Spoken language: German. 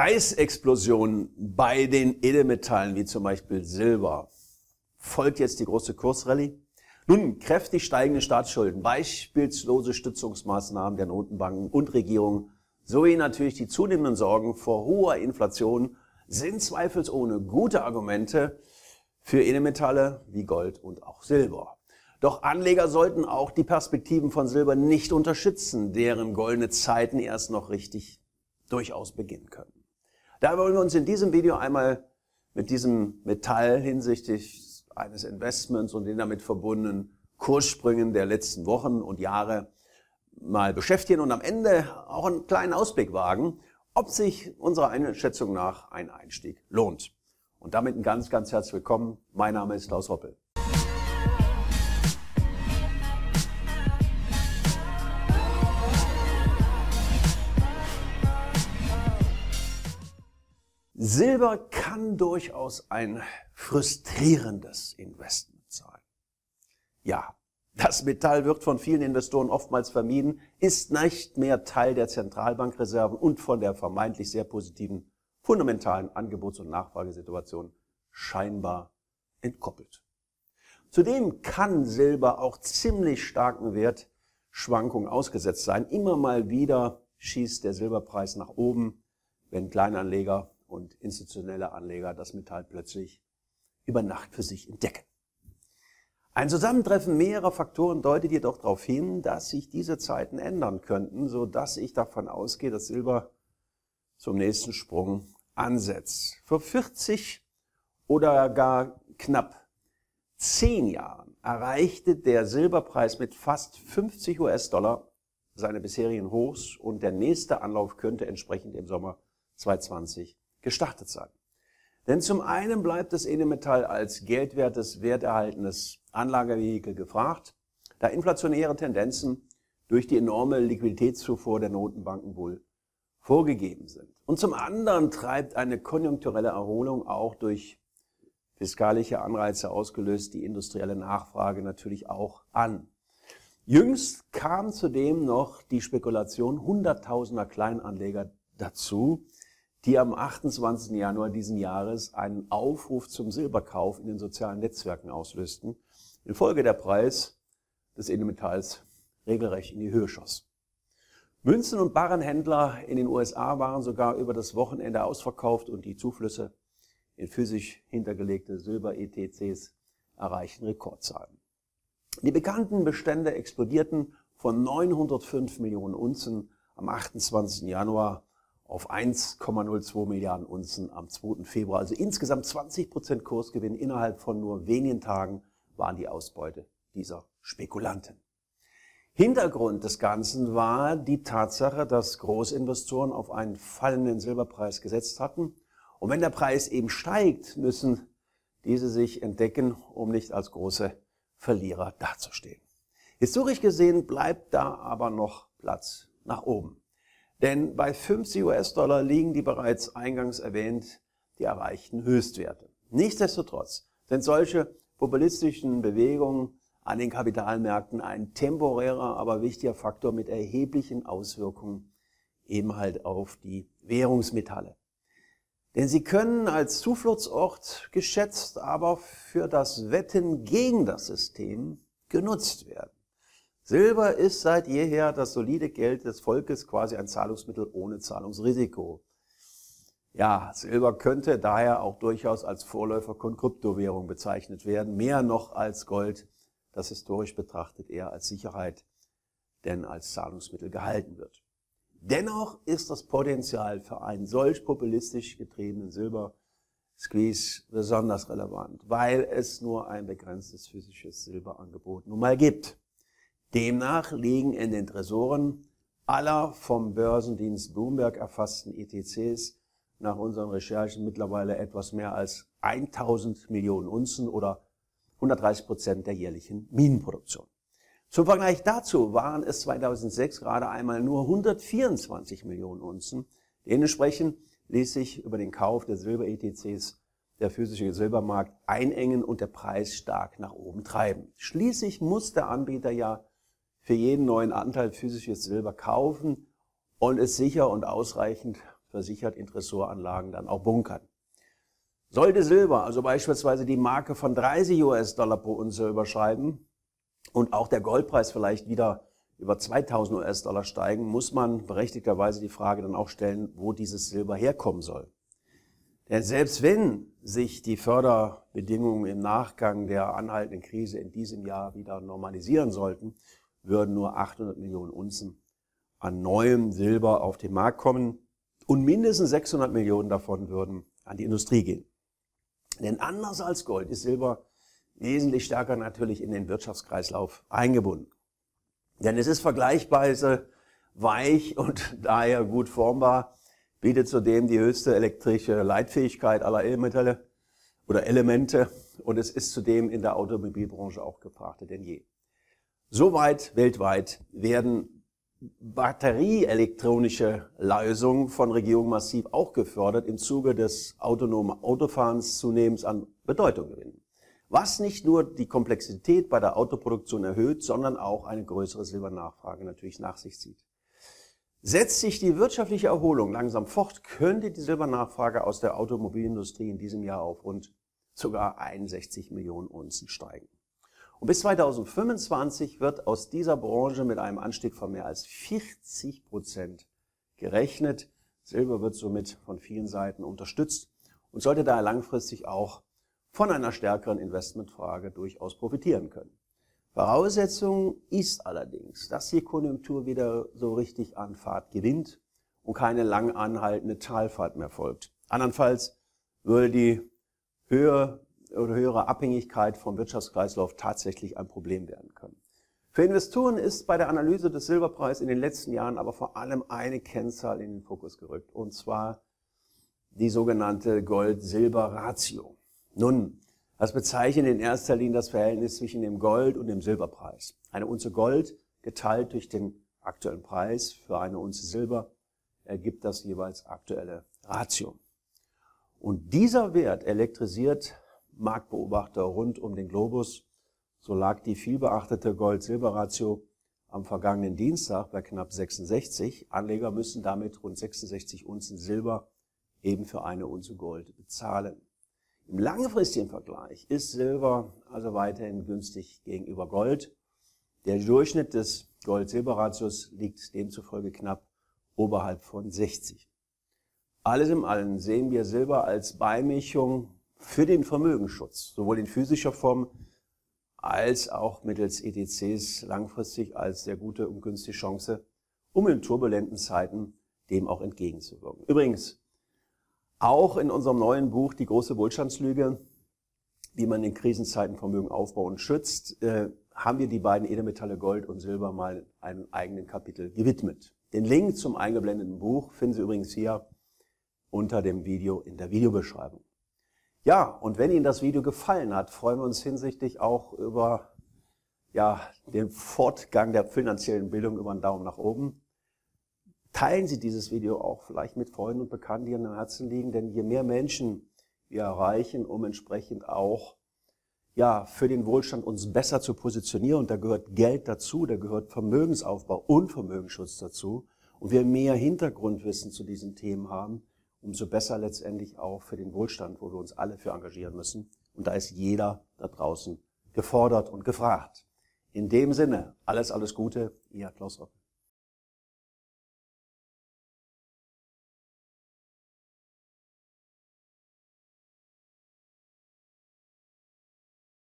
Preisexplosion bei den Edelmetallen, wie zum Beispiel Silber, folgt jetzt die große Kursrallye. Nun, kräftig steigende Staatsschulden, beispielslose Stützungsmaßnahmen der Notenbanken und Regierungen sowie natürlich die zunehmenden Sorgen vor hoher Inflation sind zweifelsohne gute Argumente für Edelmetalle wie Gold und auch Silber. Doch Anleger sollten auch die Perspektiven von Silber nicht unterschätzen, deren goldene Zeiten erst noch richtig durchaus beginnen können. Da wollen wir uns in diesem Video einmal mit diesem Metall hinsichtlich eines Investments und den damit verbundenen Kurssprüngen der letzten Wochen und Jahre mal beschäftigen und am Ende auch einen kleinen Ausblick wagen, ob sich unserer Einschätzung nach ein Einstieg lohnt. Und damit ein ganz, ganz herzlich willkommen. Mein Name ist Claus Roppel. Silber kann durchaus ein frustrierendes Investment sein. Ja, das Metall wird von vielen Investoren oftmals vermieden, ist nicht mehr Teil der Zentralbankreserven und von der vermeintlich sehr positiven, fundamentalen Angebots- und Nachfragesituation scheinbar entkoppelt. Zudem kann Silber auch ziemlich starken Wertschwankungen ausgesetzt sein. Immer mal wieder schießt der Silberpreis nach oben, wenn Kleinanleger und institutionelle Anleger das Metall plötzlich über Nacht für sich entdecken. Ein Zusammentreffen mehrerer Faktoren deutet jedoch darauf hin, dass sich diese Zeiten ändern könnten, sodass ich davon ausgehe, dass Silber zum nächsten Sprung ansetzt. Vor 40 oder gar knapp 10 Jahren erreichte der Silberpreis mit fast 50 US-Dollar seine bisherigen Hochs und der nächste Anlauf könnte entsprechend im Sommer 2020 gestartet sein. Denn zum einen bleibt das Edelmetall als geldwertes, werterhaltendes Anlagevehikel gefragt, da inflationäre Tendenzen durch die enorme Liquiditätszufuhr der Notenbanken wohl vorgegeben sind. Und zum anderen treibt eine konjunkturelle Erholung auch durch fiskalische Anreize ausgelöst die industrielle Nachfrage natürlich auch an. Jüngst kam zudem noch die Spekulation hunderttausender Kleinanleger dazu, die am 28. Januar diesen Jahres einen Aufruf zum Silberkauf in den sozialen Netzwerken auslösten, infolge der Preis des Edelmetalls regelrecht in die Höhe schoss. Münzen- und Barrenhändler in den USA waren sogar über das Wochenende ausverkauft und die Zuflüsse in physisch hintergelegte Silber-ETCs erreichten Rekordzahlen. Die bekannten Bestände explodierten von 905 Millionen Unzen am 28. Januar auf 1,02 Milliarden Unzen am 2. Februar. Also insgesamt 20% Kursgewinn innerhalb von nur wenigen Tagen waren die Ausbeute dieser Spekulanten. Hintergrund des Ganzen war die Tatsache, dass Großinvestoren auf einen fallenden Silberpreis gesetzt hatten. Und wenn der Preis eben steigt, müssen diese sich entdecken, um nicht als große Verlierer dazustehen. Historisch gesehen bleibt da aber noch Platz nach oben. Denn bei 50 US-Dollar liegen die bereits eingangs erwähnt, die erreichten Höchstwerte. Nichtsdestotrotz sind solche populistischen Bewegungen an den Kapitalmärkten ein temporärer, aber wichtiger Faktor mit erheblichen Auswirkungen eben halt auf die Währungsmetalle. Denn sie können als Zufluchtsort geschätzt, aber für das Wetten gegen das System genutzt werden. Silber ist seit jeher das solide Geld des Volkes, quasi ein Zahlungsmittel ohne Zahlungsrisiko. Ja, Silber könnte daher auch durchaus als Vorläufer von Kryptowährung bezeichnet werden, mehr noch als Gold, das historisch betrachtet eher als Sicherheit, denn als Zahlungsmittel gehalten wird. Dennoch ist das Potenzial für einen solch populistisch getriebenen Silber-Squeeze besonders relevant, weil es nur ein begrenztes physisches Silberangebot nun mal gibt. Demnach liegen in den Tresoren aller vom Börsendienst Bloomberg erfassten ETCs nach unseren Recherchen mittlerweile etwas mehr als 1000 Millionen Unzen oder 130% der jährlichen Minenproduktion. Zum Vergleich dazu waren es 2006 gerade einmal nur 124 Millionen Unzen. Dementsprechend ließ sich über den Kauf der Silber-ETCs der physische Silbermarkt einengen und der Preis stark nach oben treiben. Schließlich muss der Anbieter ja für jeden neuen Anteil physisches Silber kaufen und es sicher und ausreichend versichert in Tresoranlagen dann auch bunkern. Sollte Silber also beispielsweise die Marke von 30 US-Dollar pro Unze überschreiten und auch der Goldpreis vielleicht wieder über 2000 US-Dollar steigen, muss man berechtigterweise die Frage dann auch stellen, wo dieses Silber herkommen soll. Denn selbst wenn sich die Förderbedingungen im Nachgang der anhaltenden Krise in diesem Jahr wieder normalisieren sollten, würden nur 800 Millionen Unzen an neuem Silber auf den Markt kommen und mindestens 600 Millionen davon würden an die Industrie gehen. Denn anders als Gold ist Silber wesentlich stärker natürlich in den Wirtschaftskreislauf eingebunden. Denn es ist vergleichsweise weich und daher gut formbar, bietet zudem die höchste elektrische Leitfähigkeit aller Elementale oder Elemente und es ist zudem in der Automobilbranche auch gefragter denn je. Soweit weltweit werden batterieelektronische Lösungen von Regierungen massiv auch gefördert, im Zuge des autonomen Autofahrens zunehmend an Bedeutung gewinnen. Was nicht nur die Komplexität bei der Autoproduktion erhöht, sondern auch eine größere Silbernachfrage natürlich nach sich zieht. Setzt sich die wirtschaftliche Erholung langsam fort, könnte die Silbernachfrage aus der Automobilindustrie in diesem Jahr auf rund sogar 61 Millionen Unzen steigen. Und bis 2025 wird aus dieser Branche mit einem Anstieg von mehr als 40% gerechnet. Silber wird somit von vielen Seiten unterstützt und sollte daher langfristig auch von einer stärkeren Investmentfrage durchaus profitieren können. Voraussetzung ist allerdings, dass die Konjunktur wieder so richtig an Fahrt gewinnt und keine lang anhaltende Talfahrt mehr folgt. Andernfalls würde die höhere Abhängigkeit vom Wirtschaftskreislauf tatsächlich ein Problem werden können. Für Investoren ist bei der Analyse des Silberpreises in den letzten Jahren aber vor allem eine Kennzahl in den Fokus gerückt, und zwar die sogenannte Gold-Silber-Ratio. Nun, das bezeichnet in erster Linie das Verhältnis zwischen dem Gold- und dem Silberpreis. Eine Unze Gold geteilt durch den aktuellen Preis für eine Unze Silber ergibt das jeweils aktuelle Ratio. Und dieser Wert elektrisiert Marktbeobachter rund um den Globus. So lag die vielbeachtete Gold-Silber-Ratio am vergangenen Dienstag bei knapp 66. Anleger müssen damit rund 66 Unzen Silber eben für eine Unze Gold bezahlen. Im langfristigen Vergleich ist Silber also weiterhin günstig gegenüber Gold. Der Durchschnitt des Gold-Silber-Ratios liegt demzufolge knapp oberhalb von 60. Alles in allem sehen wir Silber als Beimischung für den Vermögensschutz, sowohl in physischer Form als auch mittels ETCs langfristig als sehr gute und günstige Chance, um in turbulenten Zeiten dem auch entgegenzuwirken. Übrigens, auch in unserem neuen Buch Die große Wohlstandslüge, wie man in Krisenzeiten Vermögen aufbaut und schützt, haben wir die beiden Edelmetalle Gold und Silber mal einem eigenen Kapitel gewidmet. Den Link zum eingeblendeten Buch finden Sie übrigens hier unter dem Video in der Videobeschreibung. Ja, und wenn Ihnen das Video gefallen hat, freuen wir uns hinsichtlich auch über den Fortgang der finanziellen Bildung über einen Daumen nach oben. Teilen Sie dieses Video auch vielleicht mit Freunden und Bekannten, die Ihnen am Herzen liegen, denn je mehr Menschen wir erreichen, um entsprechend auch für den Wohlstand uns besser zu positionieren, und da gehört Geld dazu, da gehört Vermögensaufbau und Vermögensschutz dazu, und wir mehr Hintergrundwissen zu diesen Themen haben, umso besser letztendlich auch für den Wohlstand, wo wir uns alle für engagieren müssen, und da ist jeder da draußen gefordert und gefragt. In dem Sinne, alles Gute, Ihr Claus Roppel.